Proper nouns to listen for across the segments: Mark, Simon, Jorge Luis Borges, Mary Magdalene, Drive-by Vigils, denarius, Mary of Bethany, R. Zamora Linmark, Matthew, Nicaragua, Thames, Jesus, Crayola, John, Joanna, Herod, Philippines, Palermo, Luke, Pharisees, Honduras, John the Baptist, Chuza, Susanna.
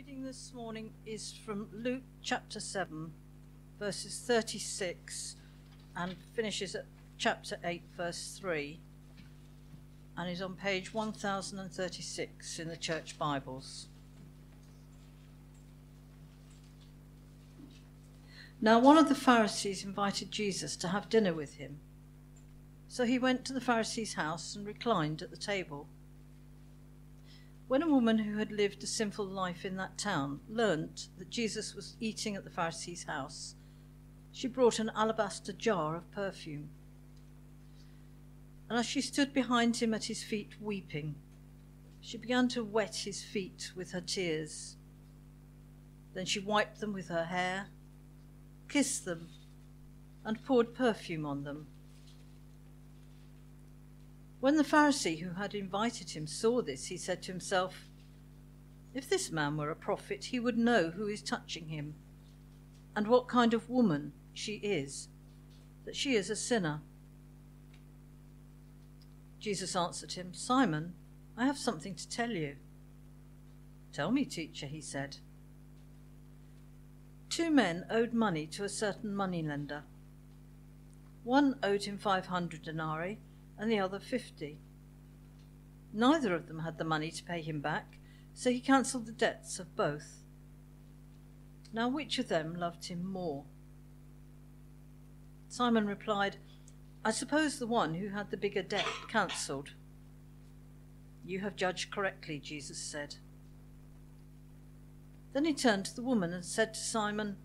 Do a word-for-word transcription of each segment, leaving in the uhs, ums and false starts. reading this morning is from Luke chapter seven, verses thirty-six, and finishes at chapter eight, verse three, and is on page one thousand thirty-six in the Church Bibles. Now one of the Pharisees invited Jesus to have dinner with him. So he went to the Pharisee's house and reclined at the table. When a woman who had lived a sinful life in that town learnt that Jesus was eating at the Pharisee's house, she brought an alabaster jar of perfume. And as she stood behind him at his feet weeping, she began to wet his feet with her tears. Then she wiped them with her hair, kissed them, and poured perfume on them. When the Pharisee who had invited him saw this, he said to himself, "If this man were a prophet, he would know who is touching him, and what kind of woman she is, that she is a sinner." Jesus answered him, "Simon, I have something to tell you." "Tell me, teacher," he said. Two men owed money to a certain moneylender. One owed him five hundred denarii, and the other fifty. Neither of them had the money to pay him back, so he cancelled the debts of both. Now which of them loved him more? Simon replied, "I suppose the one who had the bigger debt cancelled." "You have judged correctly," Jesus said. Then he turned to the woman and said to Simon,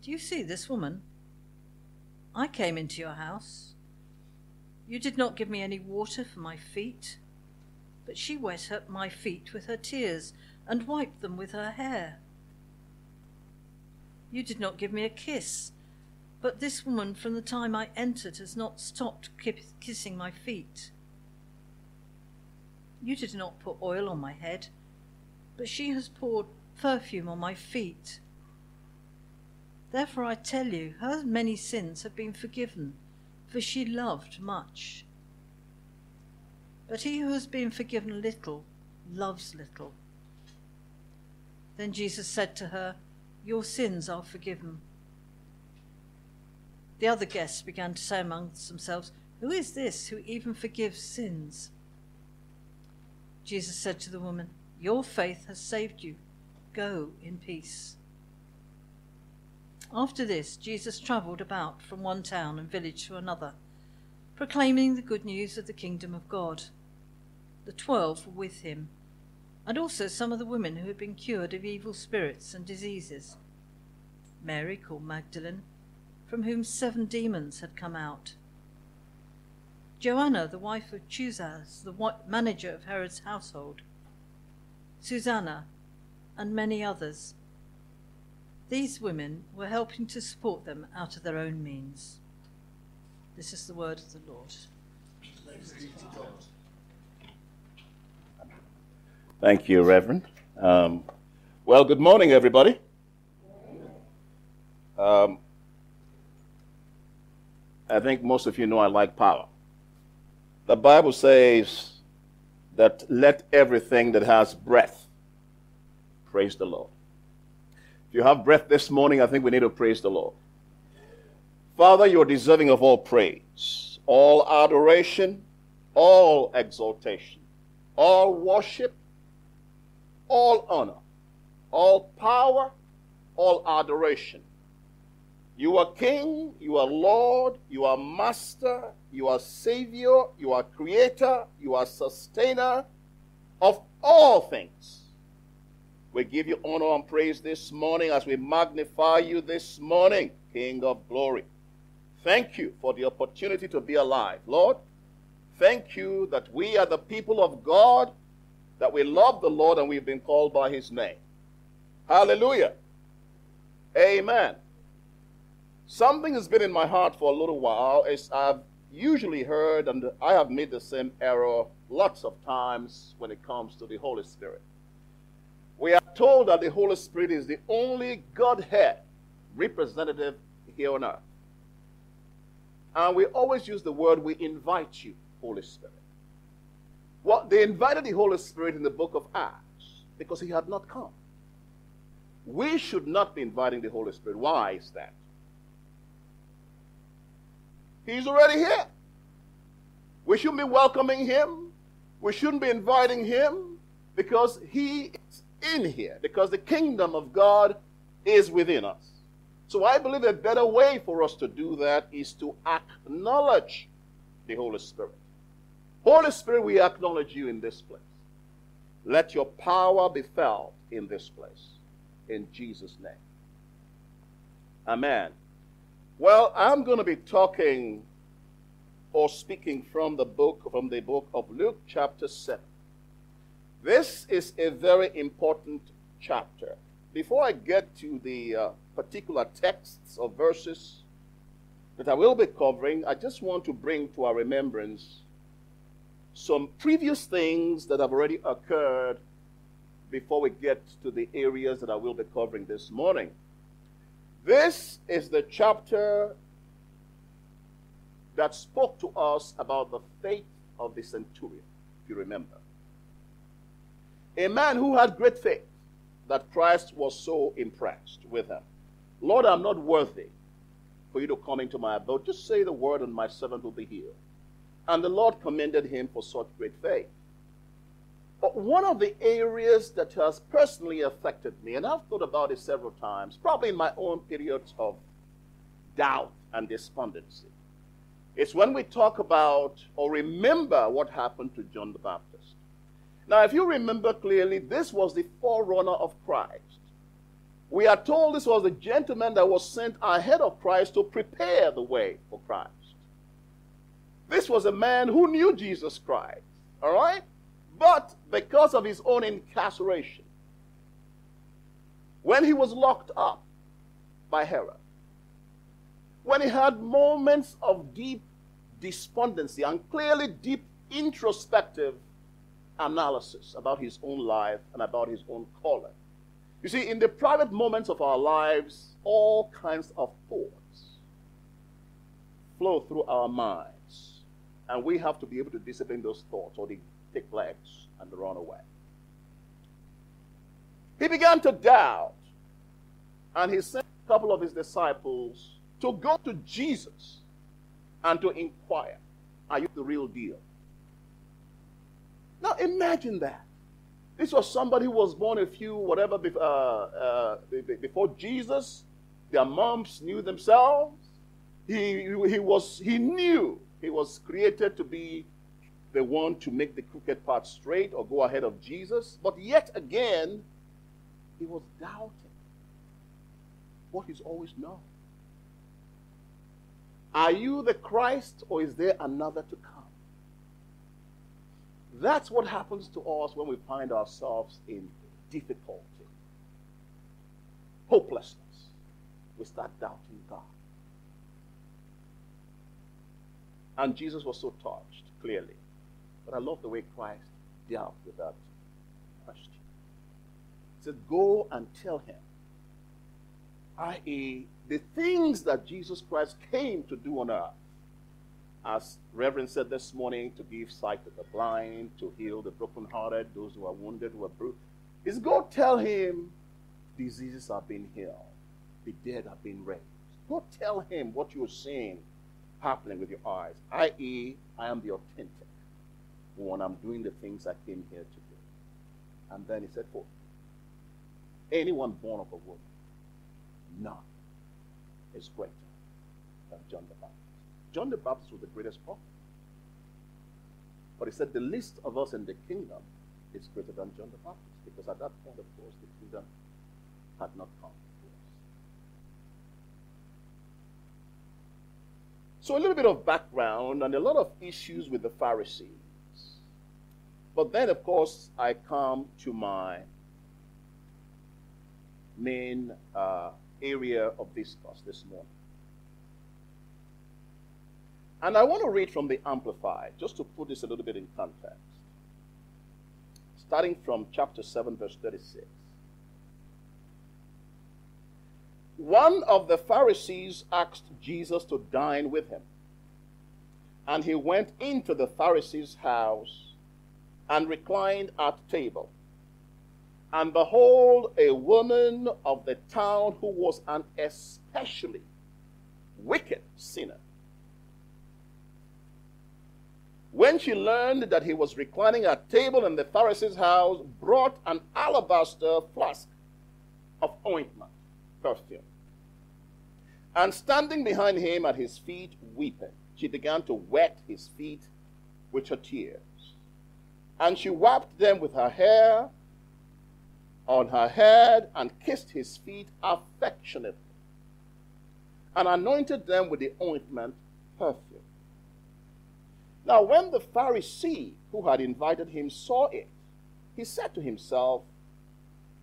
"Do you see this woman? I came into your house. You did not give me any water for my feet, but she wet up my feet with her tears and wiped them with her hair. You did not give me a kiss, but this woman from the time I entered has not stopped kissing my feet. You did not put oil on my head, but she has poured perfume on my feet. Therefore I tell you, her many sins have been forgiven, for she loved much. But he who has been forgiven little loves little." Then Jesus said to her, "Your sins are forgiven." The other guests began to say amongst themselves, "Who is this who even forgives sins?" Jesus said to the woman, "Your faith has saved you. Go in peace." After this, Jesus travelled about from one town and village to another, proclaiming the good news of the kingdom of God. The twelve were with him, and also some of the women who had been cured of evil spirits and diseases. Mary, called Magdalene, from whom seven demons had come out. Joanna, the wife of Chuza, the manager of Herod's household. Susanna, and many others. These women were helping to support them out of their own means. This is the word of the Lord. Thanks be to God. Thank you, Reverend. Um, well, good morning, everybody. Um, I think most of you know I like power. The Bible says that let everything that has breath praise the Lord. If you have breath this morning, I think we need to praise the Lord. Father, you're deserving of all praise, all adoration, all exaltation, all worship, all honor, all power, all adoration. You are King, you are Lord, you are Master, you are Savior, you are Creator, you are Sustainer of all things. We give you honor and praise this morning as we magnify you this morning, King of glory. Thank you for the opportunity to be alive, Lord. Thank you that we are the people of God, that we love the Lord and we've been called by his name. Hallelujah. Amen. Something has been in my heart for a little while. As I've usually heard, and I have made the same error lots of times when it comes to the Holy Spirit. We are told that the Holy Spirit is the only Godhead representative here on earth. And we always use the word, "we invite you, Holy Spirit." Well, they invited the Holy Spirit in the book of Acts because he had not come. We should not be inviting the Holy Spirit. Why is that? He's already here. We shouldn't be welcoming him. We shouldn't be inviting him, because he is in here, because the kingdom of God is within us. So I believe a better way for us to do that is to acknowledge the Holy Spirit. Holy Spirit, we acknowledge you in this place. Let your power be felt in this place. In Jesus' name. Amen. Well, I'm going to be talking or speaking from the book, from the book of Luke chapter seven. This is a very important chapter. Before I get to the uh, particular texts or verses that I will be covering, I just want to bring to our remembrance some previous things that have already occurred before we get to the areas that I will be covering this morning. This is the chapter that spoke to us about the faith of the centurion, if you remember. A man who had great faith that Christ was so impressed with him. Lord, I'm not worthy for you to come into my abode. Just say the word and my servant will be healed. And the Lord commended him for such great faith. But one of the areas that has personally affected me, and I've thought about it several times, probably in my own periods of doubt and despondency, is when we talk about or remember what happened to John the Baptist. Now, if you remember clearly, this was the forerunner of Christ. We are told this was the gentleman that was sent ahead of Christ to prepare the way for Christ. This was a man who knew Jesus Christ, all right? But because of his own incarceration, when he was locked up by Herod, when he had moments of deep despondency and clearly deep introspective analysis about his own life and about his own calling. You see, in the private moments of our lives, all kinds of thoughts flow through our minds. And we have to be able to discipline those thoughts, or they take legs and run away. He began to doubt, and he sent a couple of his disciples to go to Jesus and to inquire, are you the real deal? Now imagine that. This was somebody who was born a few, whatever, uh, uh, before Jesus. Their moms knew themselves. He, he, was, he knew. He was created to be the one to make the crooked path straight or go ahead of Jesus. But yet again, he was doubting what he's always known. Are you the Christ, or is there another to come? That's what happens to us when we find ourselves in difficulty, hopelessness. We start doubting God. And Jesus was so touched, clearly. But I love the way Christ dealt with that question. He said, go and tell him, that is the things that Jesus Christ came to do on earth. As Reverend said this morning, to give sight to the blind, to heal the brokenhearted, those who are wounded, who are bruised. He said, go tell him, diseases are being healed, the dead are being raised. Go tell him what you're seeing happening with your eyes, that is, I am the authentic one. I'm doing the things I came here to do. And then he said, for anyone born of a woman, none is greater than John the Baptist. John the Baptist was the greatest prophet. But he said, the least of us in the kingdom is greater than John the Baptist, because at that point, of course, the kingdom had not come. So a little bit of background and a lot of issues with the Pharisees. But then, of course, I come to my main uh, area of discourse this morning. And I want to read from the Amplified, just to put this a little bit in context. Starting from chapter seven, verse thirty-six. One of the Pharisees asked Jesus to dine with him. And he went into the Pharisee's house and reclined at table. And behold, a woman of the town who was an especially wicked sinner, when she learned that he was reclining at table in the Pharisee's house, brought an alabaster flask of ointment, perfume, and standing behind him at his feet weeping, she began to wet his feet with her tears. And she wiped them with her hair on her head and kissed his feet affectionately and anointed them with the ointment perfume. Now when the Pharisee who had invited him saw it, he said to himself,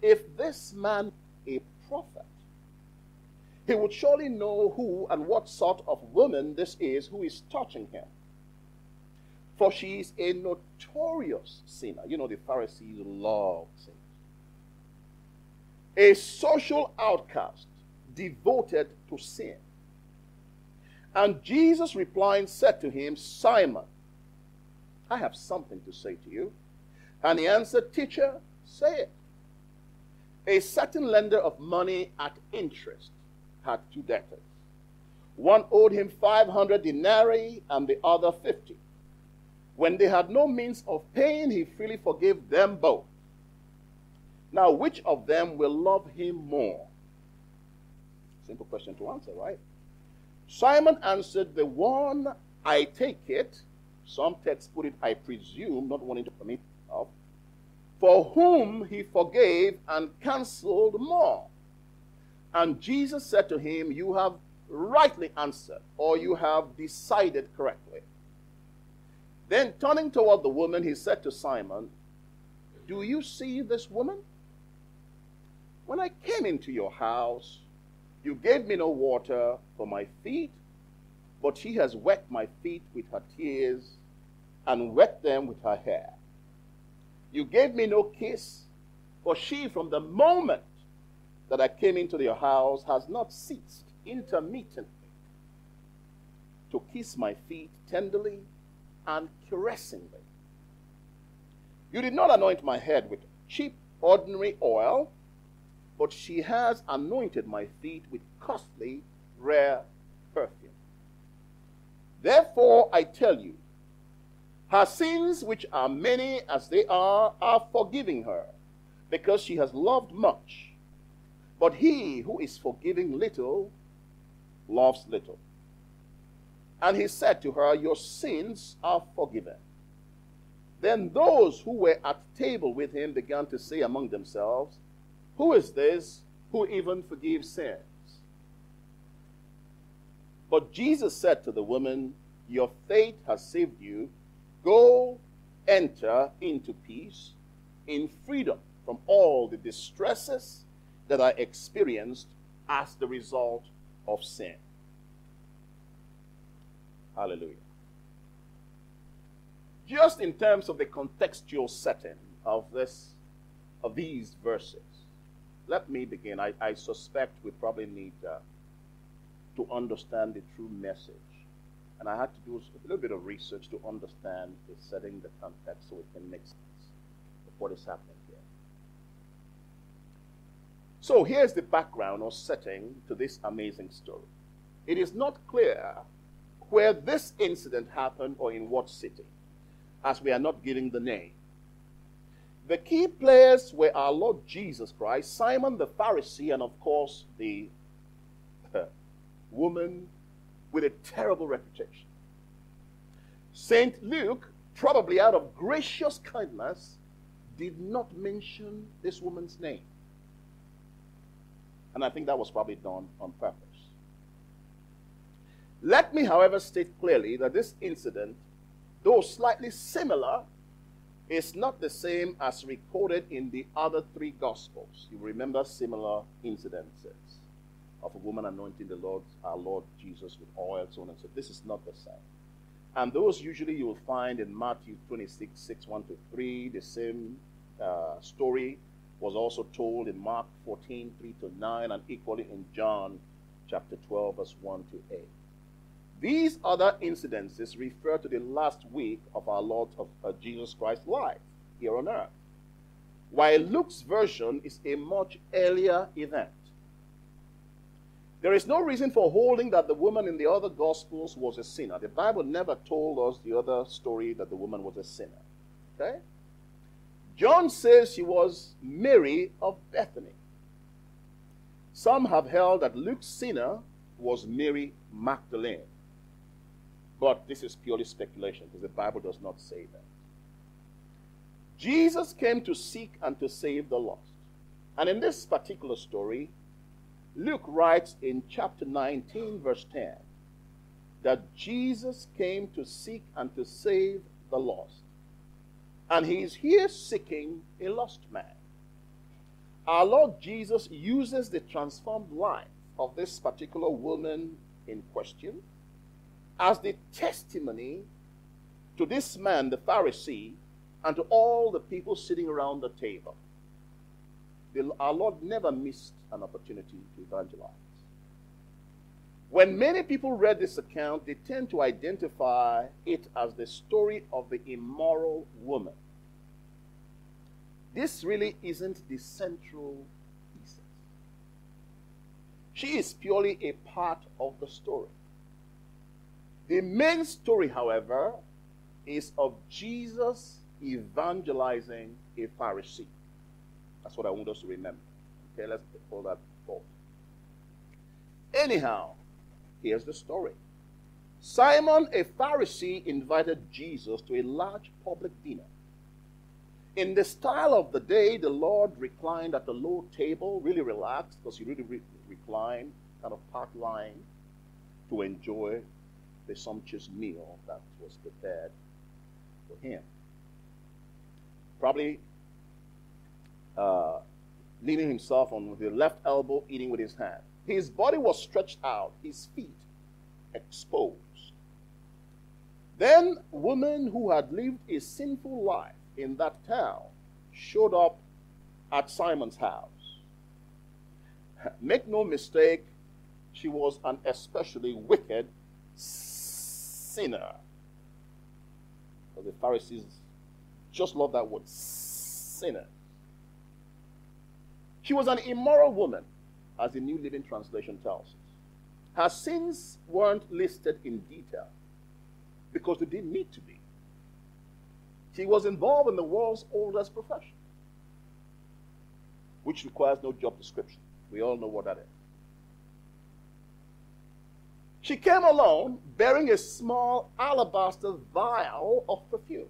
if this man be a prophet, he would surely know who and what sort of woman this is who is touching him. For she is a notorious sinner. You know the Pharisees love sinners. A social outcast devoted to sin. And Jesus replying said to him, Simon, I have something to say to you. And he answered, Teacher, say it. A certain lender of money at interest had two debtors. One owed him five hundred denarii and the other fifty. When they had no means of paying, he freely forgave them both. Now, which of them will love him more? Simple question to answer, right? Simon answered, the one, I take it, some texts put it, I presume, not wanting to permit himself, for whom he forgave and canceled more. And Jesus said to him, you have rightly answered, or you have decided correctly. Then turning toward the woman, he said to Simon, do you see this woman? When I came into your house, you gave me no water for my feet, but she has wet my feet with her tears and wet them with her hair. You gave me no kiss, for she from the moment that I came into your house has not ceased intermittently to kiss my feet tenderly and caressingly. You did not anoint my head with cheap ordinary oil, but she has anointed my feet with costly, rare perfume. Therefore, I tell you, her sins, which are many as they are, are forgiven her, because she has loved much. But he who is forgiving little, loves little. And he said to her, your sins are forgiven. Then those who were at table with him began to say among themselves, who is this who even forgives sins? But Jesus said to the woman, your faith has saved you. Go, enter into peace, in freedom from all the distresses that I experienced as the result of sin. Hallelujah. Just in terms of the contextual setting of, this, of these verses, let me begin. I, I suspect we probably need uh, to understand the true message. And I had to do a little bit of research to understand the setting, the context, so it can make sense of what is happening here. So here's the background or setting to this amazing story. It is not clear where this incident happened or in what city, as we are not giving the name. The key players were our Lord Jesus Christ, Simon the Pharisee, and of course the uh, woman with a terrible reputation. Saint Luke, probably out of gracious kindness, did not mention this woman's name. And I think that was probably done on purpose. Let me, however, state clearly that this incident, though slightly similar, it's not the same as recorded in the other three Gospels. You remember similar incidences of a woman anointing the Lord, our Lord Jesus with oil, so on and so on. This is not the same. And those usually you will find in Matthew twenty-six, six, one to three. The same uh, story was also told in Mark fourteen, three to nine, and equally in John chapter twelve, verse one to eight. These other incidences refer to the last week of our Lord of uh, Jesus Christ's life here on earth. while Luke's version is a much earlier event. There is no reason for holding that the woman in the other Gospels was a sinner. The Bible never told us the other story that the woman was a sinner. Okay? John says she was Mary of Bethany. Some have held that Luke's sinner was Mary Magdalene. But this is purely speculation because the Bible does not say that. Jesus came to seek and to save the lost. And in this particular story, Luke writes in chapter nineteen, verse ten, that Jesus came to seek and to save the lost. And he is here seeking a lost man. Our Lord Jesus uses the transformed life of this particular woman in question as the testimony to this man, the Pharisee, and to all the people sitting around the table. The, our Lord never missed an opportunity to evangelize. When many people read this account, they tend to identify it as the story of the immoral woman. This really isn't the central thesis. She is purely a part of the story. The main story, however, is of Jesus evangelizing a Pharisee. That's what I want us to remember. Okay, let's hold that thought. Anyhow, here's the story. Simon, a Pharisee, invited Jesus to a large public dinner. In the style of the day, the Lord reclined at the low table, really relaxed, because he really re reclined, kind of park lying, to enjoy the sumptuous meal that was prepared for him. Probably uh, leaning himself on with the left elbow, eating with his hand. His body was stretched out, his feet exposed. Then women who had lived a sinful life in that town showed up at Simon's house. Make no mistake, she was an especially wicked sinner. But the Pharisees just love that word, sinner. She was an immoral woman, as the New Living Translation tells us. Her sins weren't listed in detail because they didn't need to be. She was involved in the world's oldest profession, which requires no job description. We all know what that is. She came alone bearing a small alabaster vial of perfume.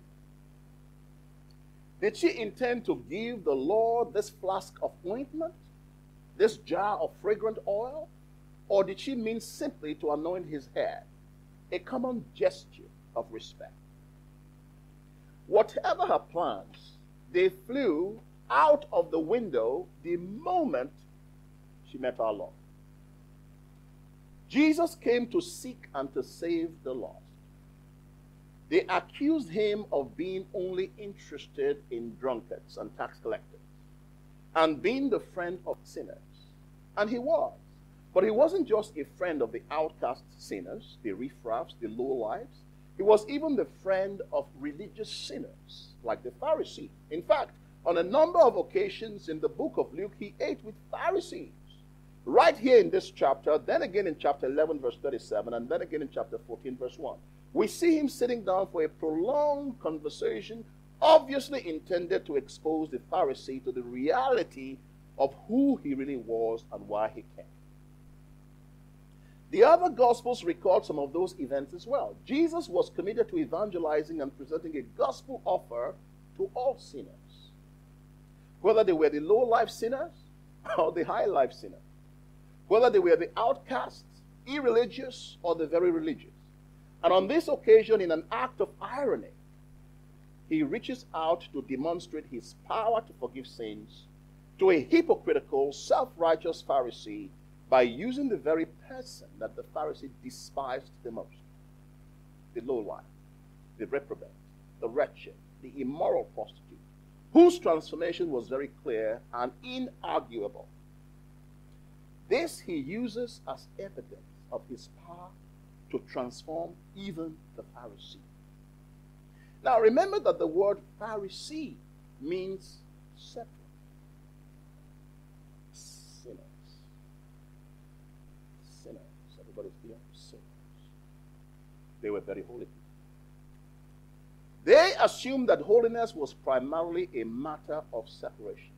Did she intend to give the Lord this flask of ointment, this jar of fragrant oil, or did she mean simply to anoint his head, a common gesture of respect? Whatever her plans, they flew out of the window the moment she met our Lord. Jesus came to seek and to save the lost. They accused him of being only interested in drunkards and tax collectors and being the friend of sinners. And he was. But he wasn't just a friend of the outcast sinners, the riffraffs, the lowlifes. He was even the friend of religious sinners, like the Pharisee. In fact, on a number of occasions in the book of Luke, he ate with Pharisees. Right here in this chapter, then again in chapter eleven, verse thirty-seven, and then again in chapter fourteen, verse one. We see him sitting down for a prolonged conversation, obviously intended to expose the Pharisee to the reality of who he really was and why he came. The other Gospels record some of those events as well. Jesus was committed to evangelizing and presenting a gospel offer to all sinners, whether they were the low-life sinners or the high-life sinners, whether they were the outcasts, irreligious, or the very religious. And on this occasion, in an act of irony, he reaches out to demonstrate his power to forgive sins to a hypocritical, self-righteous Pharisee by using the very person that the Pharisee despised the most, the lowlife, the reprobate, the wretched, the immoral prostitute, whose transformation was very clear and inarguable. This he uses as evidence of his power to transform even the Pharisee. Now remember that the word Pharisee means separate sinners. Sinners. Everybody's here. Sinners. They were very holy people. They assumed that holiness was primarily a matter of separation.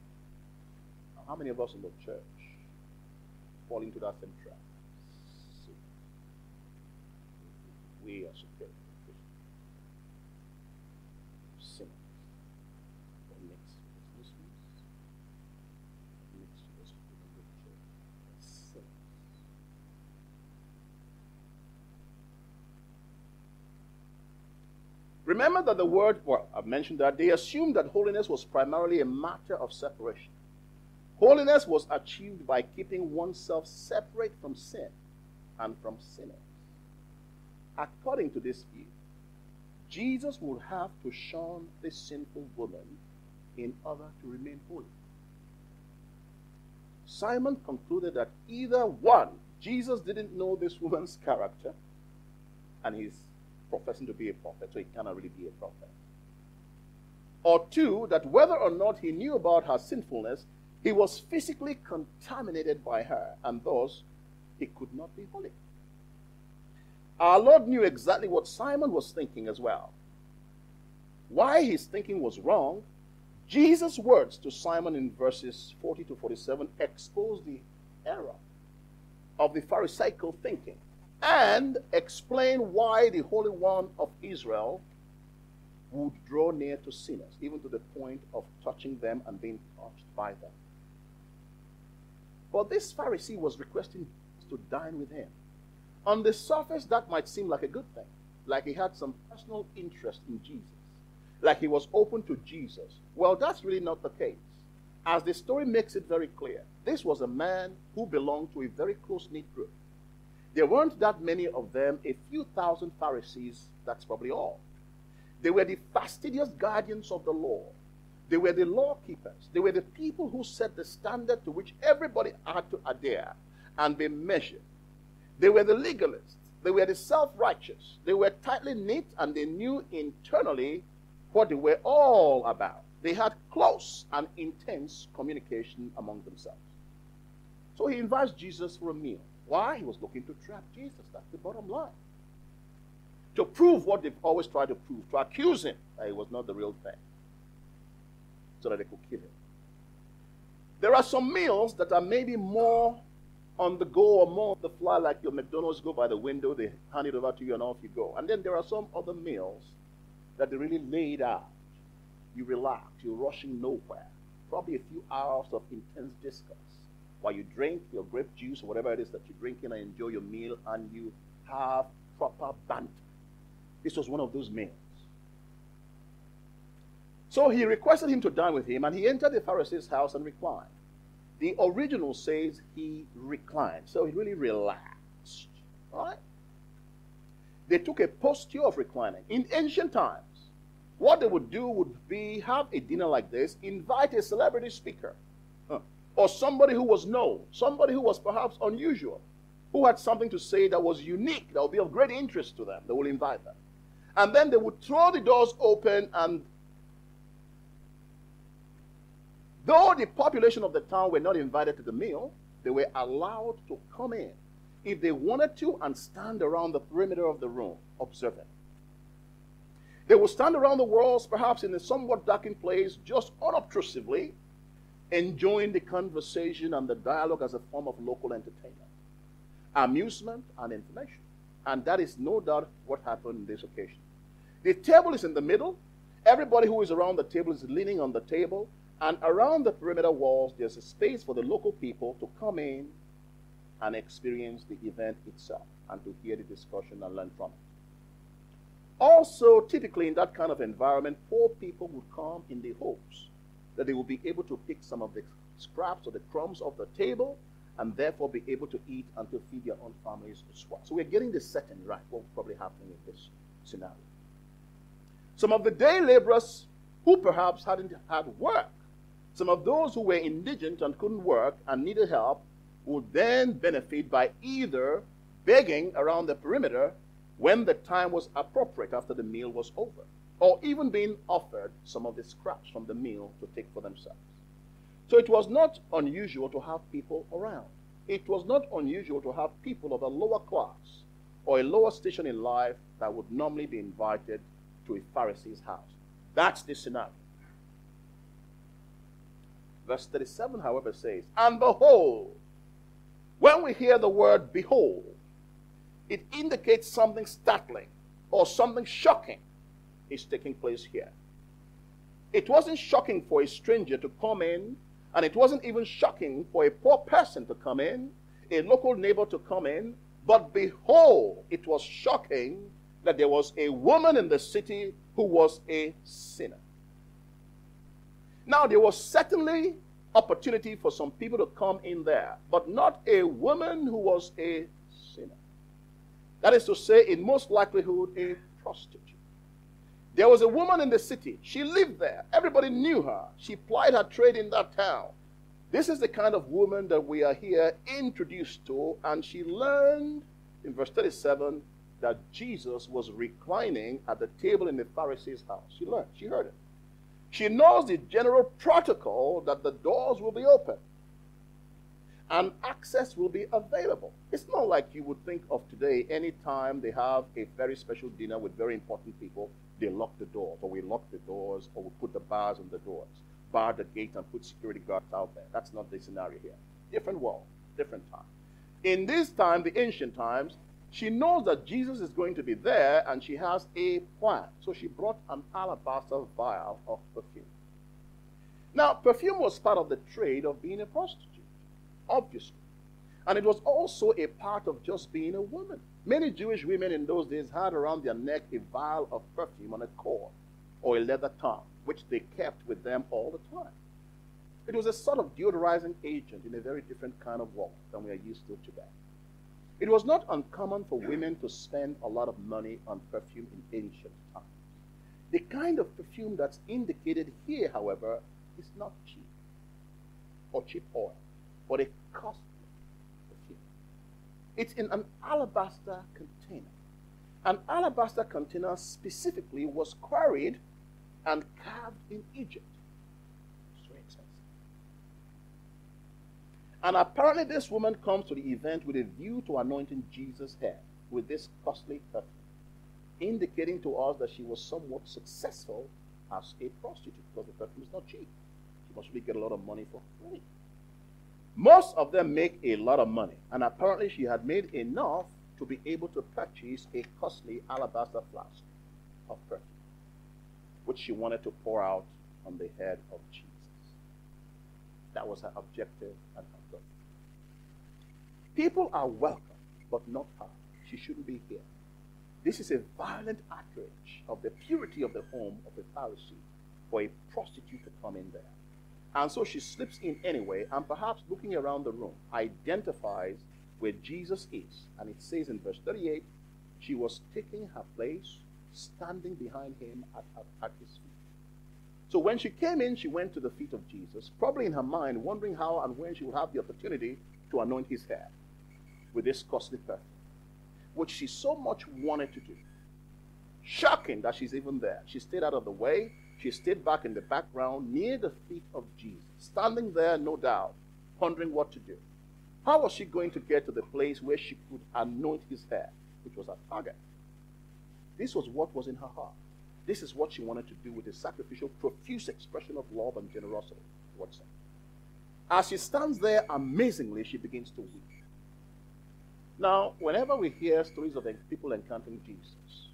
Now, how many of us in the church fall into that same trap? We are superior. Sinners. We're mixed with Muslims. We're mixed with the sinners. Remember that the word, well, I've mentioned that, they assumed that holiness was primarily a matter of separation. Holiness was achieved by keeping oneself separate from sin and from sinners. According to this view, Jesus would have to shun this sinful woman in order to remain holy. Simon concluded that either one, Jesus didn't know this woman's character, and he's professing to be a prophet, so he cannot really be a prophet. Or two, that whether or not he knew about her sinfulness, he was physically contaminated by her, and thus he could not be holy. Our Lord knew exactly what Simon was thinking as well. Why his thinking was wrong, Jesus' words to Simon in verses forty to forty-seven expose the error of the Pharisaical thinking and explain why the Holy One of Israel would draw near to sinners, even to the point of touching them and being touched by them. But this Pharisee was requesting to dine with him. On the surface, that might seem like a good thing, like he had some personal interest in Jesus, like he was open to Jesus. Well, that's really not the case. As the story makes it very clear, this was a man who belonged to a very close-knit group. There weren't that many of them, a few thousand Pharisees, that's probably all. They were the fastidious guardians of the law. They were the law keepers. They were the people who set the standard to which everybody had to adhere and be measured. They were the legalists. They were the self-righteous. They were tightly knit, and they knew internally what they were all about. They had close and intense communication among themselves. So he invites Jesus for a meal. Why? He was looking to trap Jesus. That's the bottom line. To prove what they've always tried to prove, to accuse him that he was not the real thing, so that they could kill him. There are some meals that are maybe more on the go or more on the fly, like your McDonald's, go by the window, they hand it over to you and off you go. And then there are some other meals that they really laid out. You relax, you're rushing nowhere. Probably a few hours of intense discourse while you drink your grape juice or whatever it is that you're drinking and enjoy your meal, and you have proper banter. This was one of those meals. So he requested him to dine with him, and he entered the Pharisee's house and reclined. The original says he reclined, so he really relaxed, right? They took a posture of reclining. In ancient times, what they would do would be have a dinner like this, invite a celebrity speaker, huh, or somebody who was known, somebody who was perhaps unusual, who had something to say that was unique, that would be of great interest to them. They would invite them. And then they would throw the doors open, and though the population of the town were not invited to the meal, they were allowed to come in if they wanted to and stand around the perimeter of the room, observing. They would stand around the walls, perhaps in a somewhat darkened place, just unobtrusively, enjoying the conversation and the dialogue as a form of local entertainment, amusement, and information. And that is no doubt what happened on this occasion. The table is in the middle. Everybody who is around the table is leaning on the table. And around the perimeter walls, there's a space for the local people to come in and experience the event itself and to hear the discussion and learn from it. Also, typically in that kind of environment, poor people would come in the hopes that they would be able to pick some of the scraps or the crumbs off the table and therefore be able to eat and to feed their own families as well. So we're getting the setting right, what's probably happening in this scenario. Some of the day laborers who perhaps hadn't had work, some of those who were indigent and couldn't work and needed help would then benefit by either begging around the perimeter when the time was appropriate after the meal was over, or even being offered some of the scraps from the meal to take for themselves. So it was not unusual to have people around. It was not unusual to have people of a lower class or a lower station in life that would normally be invited to a Pharisee's house. That's the scenario. Verse thirty-seven, however, says, "And behold," when we hear the word "behold," it indicates something startling or something shocking is taking place here. It wasn't shocking for a stranger to come in, and it wasn't even shocking for a poor person to come in, a local neighbor to come in, but behold, it was shocking that there was a woman in the city who was a sinner. Now, there was certainly opportunity for some people to come in there, but not a woman who was a sinner. That is to say, in most likelihood, a prostitute. There was a woman in the city. She lived there. Everybody knew her. She plied her trade in that town. This is the kind of woman that we are here introduced to, and she learned in verse thirty-seven that Jesus was reclining at the table in the Pharisee's house. She learned. She heard it. She knows the general protocol that the doors will be open and access will be available. It's not like you would think of today. Anytime they have a very special dinner with very important people, they lock the door, but we lock the doors, or we put the bars on the doors, bar the gate and put security guards out there. That's not the scenario here. Different world, different time. In this time, the ancient times, she knows that Jesus is going to be there, and she has a plan. So she brought an alabaster vial of perfume. Now, perfume was part of the trade of being a prostitute, obviously. And it was also a part of just being a woman. Many Jewish women in those days had around their neck a vial of perfume on a cord or a leather tongue, which they kept with them all the time. It was a sort of deodorizing agent in a very different kind of world than we are used to today. It was not uncommon for women to spend a lot of money on perfume in ancient times. The kind of perfume that's indicated here, however, is not cheap or cheap oil, but a costly. It's in an alabaster container. An alabaster container specifically was quarried and carved in Egypt. It's very expensive. And apparently this woman comes to the event with a view to anointing Jesus' head with this costly perfume, indicating to us that she was somewhat successful as a prostitute because the perfume is not cheap. She must really get a lot of money for free. Most of them make a lot of money, and apparently she had made enough to be able to purchase a costly alabaster flask of perfume, which she wanted to pour out on the head of Jesus. That was her objective and her goal. People are welcome, but not her. She shouldn't be here. This is a violent outrage of the purity of the home of the Pharisee for a prostitute to come in there. And so she slips in anyway, and perhaps looking around the room, identifies where Jesus is. And it says in verse thirty-eight, she was taking her place, standing behind him at, at, at his feet. So when she came in, she went to the feet of Jesus, probably in her mind, wondering how and when she would have the opportunity to anoint his head with this costly perfume, which she so much wanted to do. Shocking that she's even there. She stayed out of the way. She stayed back in the background near the feet of Jesus, standing there, no doubt, pondering what to do. How was she going to get to the place where she could anoint his head, which was her target? This was what was in her heart. This is what she wanted to do with a sacrificial, profuse expression of love and generosity towards him. As she stands there, amazingly, she begins to weep. Now, whenever we hear stories of people encountering Jesus,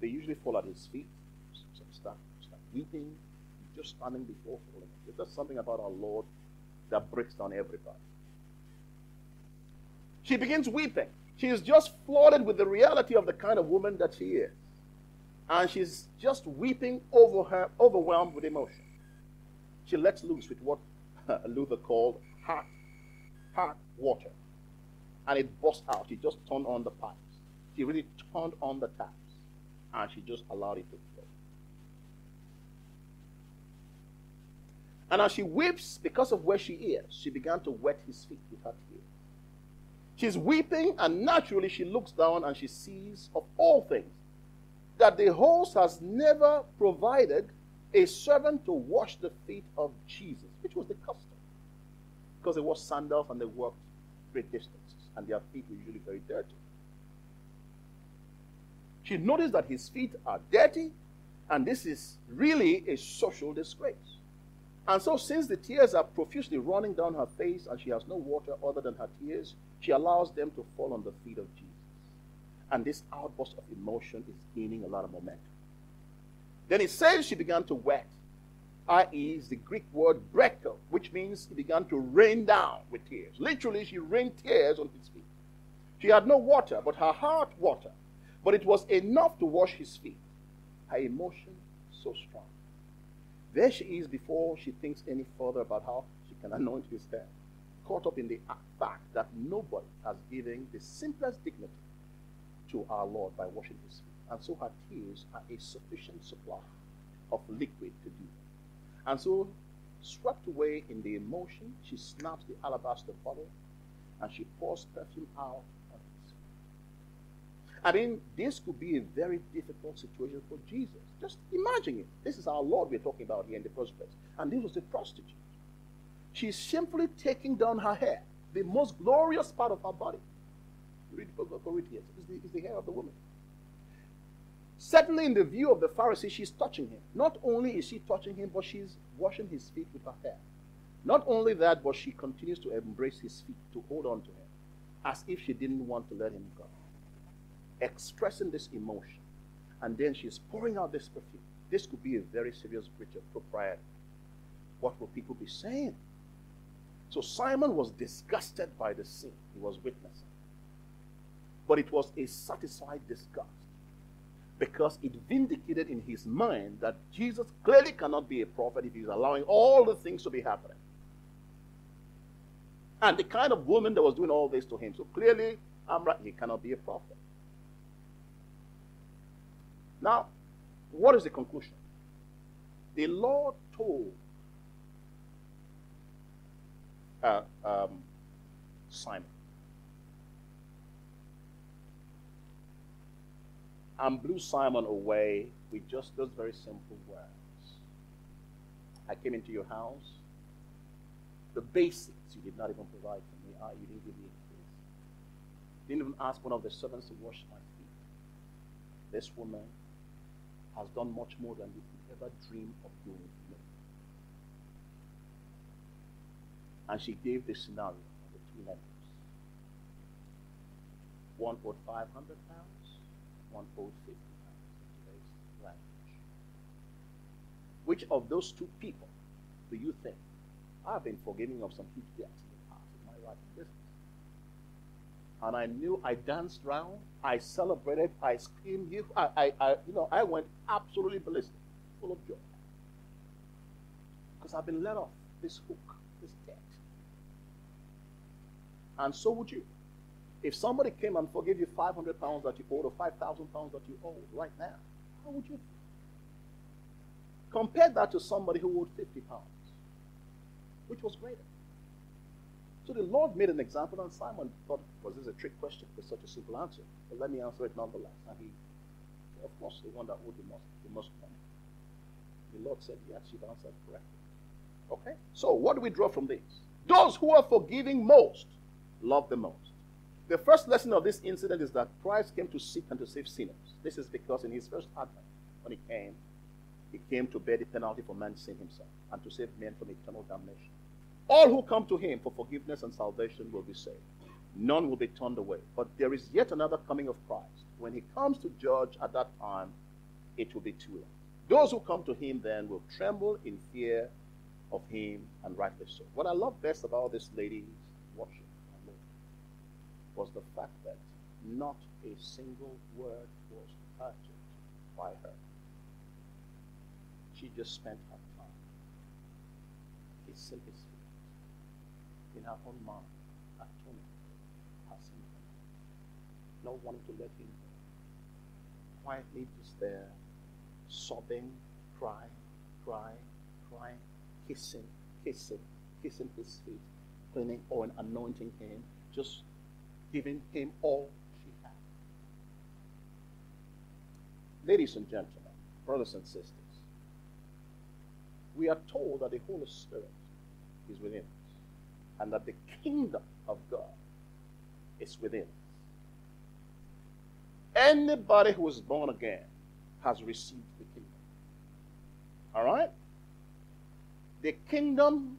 they usually fall at his feet, some stuff. Weeping, just standing before him. There's just something about our Lord that breaks down everybody. She begins weeping. She is just flooded with the reality of the kind of woman that she is. And she's just weeping over her, overwhelmed with emotion. She lets loose with what Luther called heart, heart water. And it burst out. She just turned on the pipes. She really turned on the taps. And she just allowed it to. And as she weeps because of where she is, she began to wet his feet with her tears. She's weeping, and naturally she looks down and she sees, of all things, that the host has never provided a servant to wash the feet of Jesus, which was the custom. because they wore sandals and they walked great distances, and their feet were usually very dirty. She noticed that his feet are dirty, and this is really a social disgrace. And so since the tears are profusely running down her face and she has no water other than her tears, she allows them to fall on the feet of Jesus. And this outburst of emotion is gaining a lot of momentum. Then it says she began to wet, that is the Greek word breko, which means she began to rain down with tears. Literally, she rained tears on his feet. She had no water, but her heart water. But it was enough to wash his feet. Her emotion so strong. There she is before she thinks any further about how she can anoint his head, caught up in the fact that nobody has given the simplest dignity to our Lord by washing his feet. And so her tears are a sufficient supply of liquid to do. And so, swept away in the emotion, she snaps the alabaster bottle and she pours perfume out on his feet. I mean, this could be a very difficult situation for Jesus. Just imagine it. This is our Lord we're talking about here in the first place. And this was a prostitute. She's simply taking down her hair, the most glorious part of her body. Read the book of Corinthians. It's the, it's the hair of the woman. Certainly in the view of the Pharisees, she's touching him. Not only is she touching him, but she's washing his feet with her hair. Not only that, but she continues to embrace his feet, to hold on to him, as if she didn't want to let him go. Expressing this emotion. And then she's pouring out this perfume. This could be a very serious breach of propriety. What will people be saying? So Simon was disgusted by the scene he was witnessing. But it was a satisfied disgust, because it vindicated in his mind that Jesus clearly cannot be a prophet if he's allowing all the things to be happening. And the kind of woman that was doing all this to him. So clearly, I'm right, he cannot be a prophet. Now, what is the conclusion? The Lord told uh, um, Simon, and blew Simon away with just those very simple words. I came into your house. The basics you did not even provide for me. Ah, you didn't give me a kiss. Didn't even ask one of the servants to wash my feet. This woman has done much more than you could ever dream of doing for me. And she gave the scenario of the two lepers. One for five hundred pounds. One owed fifty pounds in today's language. Which of those two people do you think? I've been forgiving of some huge debts in the past in my life and business. And I knew I danced round, I celebrated, I screamed, you I, I I you know, I went absolutely ballistic, full of joy. Because I've been let off this hook, this debt. And so would you. If somebody came and forgave you five hundred pounds that you owed or five thousand pounds that you owed right now, how would you? Compare that to somebody who owed fifty pounds, which was greater. So the Lord made an example, and Simon thought, was this a trick question with such a simple answer? But let me answer it nonetheless. And he, of course, the one that owed the most, the most money. The Lord said, yes, you've answered correctly. Okay? So what do we draw from this? Those who are forgiving most love the most. The first lesson of this incident is that Christ came to seek and to save sinners. This is because in his first advent, when he came, he came to bear the penalty for man's sin himself and to save men from eternal damnation. All who come to him for forgiveness and salvation will be saved. None will be turned away. But there is yet another coming of Christ. When he comes to judge at that time, it will be too late. Those who come to him then will tremble in fear of him, and rightly so. What I love best about this lady's worship was the fact that not a single word was uttered by her. She just spent her time, his feet, in her own mind, atoning her sin, not wanting to let him go. Quietly just there, sobbing, crying, crying, crying, kissing, kissing, kissing his feet, cleaning or anointing him, just giving him all she had. Ladies and gentlemen, brothers and sisters, we are told that the Holy Spirit is within us. and that the kingdom of God is within us. Anybody who is born again has received the kingdom. All right? The kingdom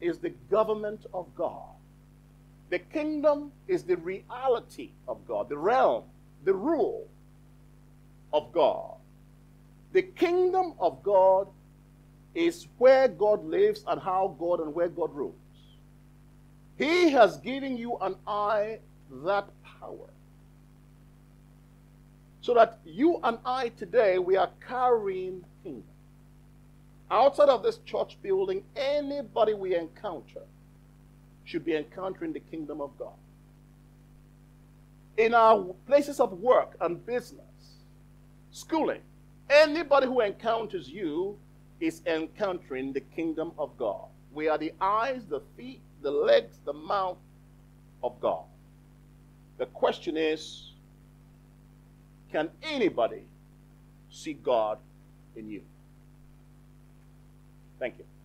is the government of God. The kingdom is the reality of God, the realm, the rule of God. The kingdom of God is where God lives and how God and where God rules. He has given you and I that power. So that you and I today, we are carrying kingdom. Outside of this church building, anybody we encounter should be encountering the kingdom of God. In our places of work and business, schooling, anybody who encounters you is encountering the kingdom of God. We are the eyes, the feet, the legs, the mouth of God. The question is, can anybody see God in you? Thank you.